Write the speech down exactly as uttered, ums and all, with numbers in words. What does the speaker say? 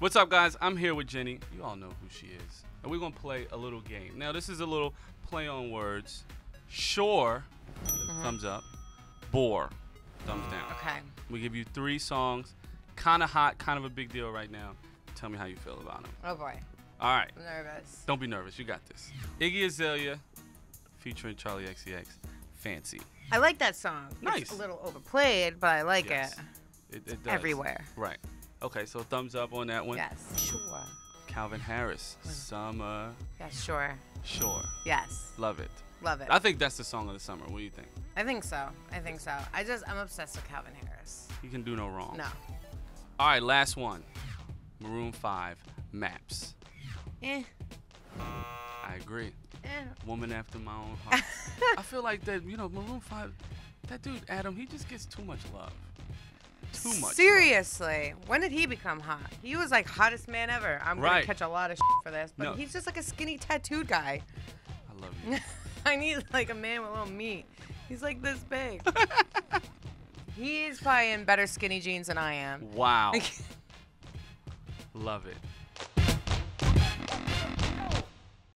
What's up, guys? I'm here with Jenny. You all know who she is. And we're gonna play a little game. Now, this is a little play on words. Sure, mm-hmm. thumbs up. Bore, thumbs down. Okay. We give you three songs. Kind of hot, kind of a big deal right now. Tell me how you feel about them. Oh, boy. All right. I'm nervous. Don't be nervous. You got this. Iggy Azalea featuring Charli X C X. Fancy. I like that song. Nice. It's a little overplayed, but I like yes. it. It, it does. Everywhere. Right. Okay, so thumbs up on that one. Yes. Sure. Calvin Harris, mm. Summer. Yes, sure. Sure. Yes. Love it. Love it. I think that's the song of the summer. What do you think? I think so. I think so. I just, I'm obsessed with Calvin Harris. He can do no wrong. No. All right, last one. Maroon five, Maps. Eh. I agree. Eh. Woman after my own heart. I feel like that, you know, Maroon five, that dude, Adam, he just gets too much love. Too much. Seriously. Love. When did he become hot? He was like hottest man ever. I'm right. going to catch a lot of shit for this, but no. he's just like a skinny tattooed guy. I love you. I need like a man with a little meat. He's like this big. He's probably in better skinny jeans than I am. Wow. Love it.